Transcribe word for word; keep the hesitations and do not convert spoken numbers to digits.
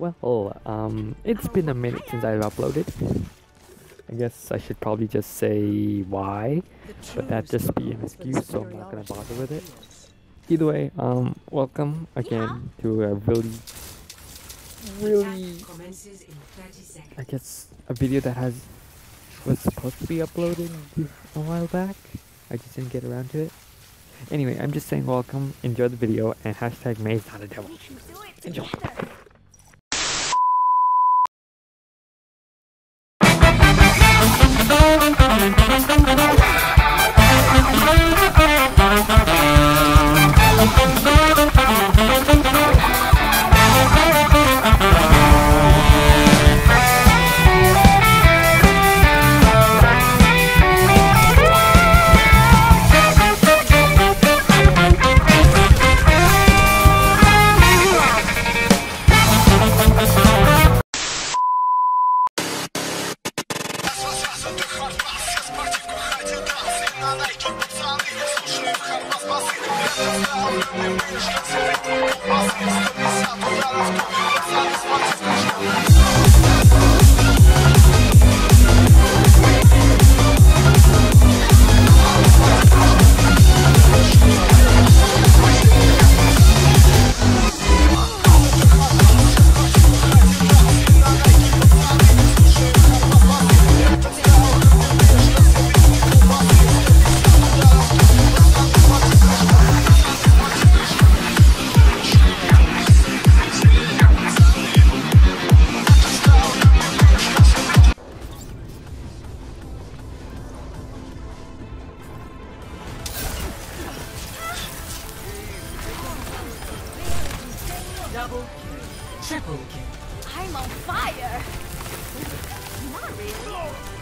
Well, um, it's been a minute since I've uploaded. I guess I should probably just say why, but that just be an excuse, so I'm not gonna bother with it. Either way, um, welcome again to a really, really, I guess, a video that has was supposed to be uploaded a while back. I just didn't get around to it. Anyway, I'm just saying welcome, enjoy the video, and hashtag May's not a devil. Enjoy. Double kill, triple kill. I'm on fire! Not really.